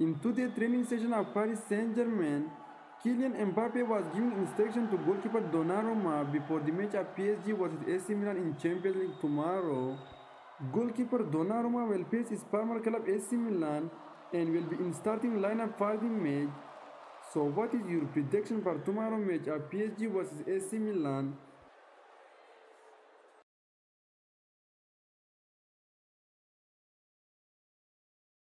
In today's training session of Paris Saint-Germain, Kylian Mbappe was giving instruction to goalkeeper Donnarumma before the match of PSG versus AC Milan in Champions League tomorrow. Goalkeeper Donnarumma will face his former club AC Milan and will be in starting lineup for the match. So what is your prediction for tomorrow's match of PSG versus AC Milan?